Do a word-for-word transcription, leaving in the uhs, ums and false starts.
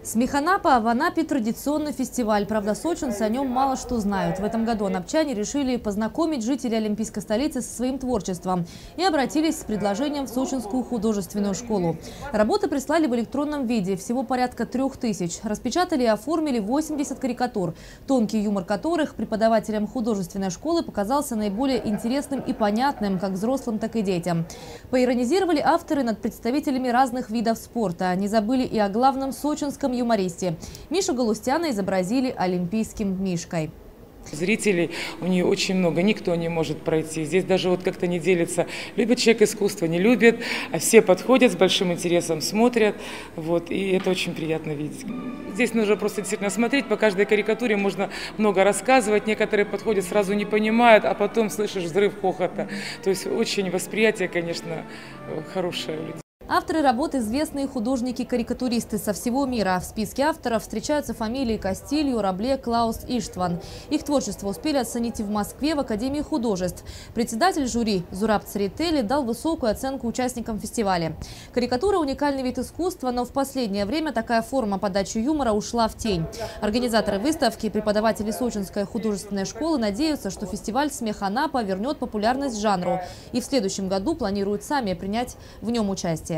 Смеханапа в Анапе – традиционный фестиваль. Правда, сочинцы о нем мало что знают. В этом году анапчане решили познакомить жителей олимпийской столицы со своим творчеством и обратились с предложением в сочинскую художественную школу. Работы прислали в электронном виде, всего порядка трех тысяч. Распечатали и оформили восемьдесят карикатур, тонкий юмор которых преподавателям художественной школы показался наиболее интересным и понятным как взрослым, так и детям. Поиронизировали авторы над представителями разных видов спорта. Не забыли и о главном сочинском юмористе. Мишу Галустяна изобразили олимпийским мишкой. Зрителей у нее очень много, никто не может пройти. Здесь даже вот как-то не делится, любит человек искусство, не любит. Все подходят с большим интересом, смотрят, вот, и это очень приятно видеть. Здесь нужно просто действительно смотреть, по каждой карикатуре можно много рассказывать. Некоторые подходят, сразу не понимают, а потом слышишь взрыв хохота. То есть очень восприятие, конечно, хорошее у людей. Авторы работ – известные художники-карикатуристы со всего мира. В списке авторов встречаются фамилии Кастильо, Рабле, Клаус, Иштван. Их творчество успели оценить и в Москве в Академии художеств. Председатель жюри Зураб Церетели дал высокую оценку участникам фестиваля. Карикатура – уникальный вид искусства, но в последнее время такая форма подачи юмора ушла в тень. Организаторы выставки и преподаватели сочинской художественной школы надеются, что фестиваль «Смеханапа» вернет популярность жанру. И в следующем году планируют сами принять в нем участие.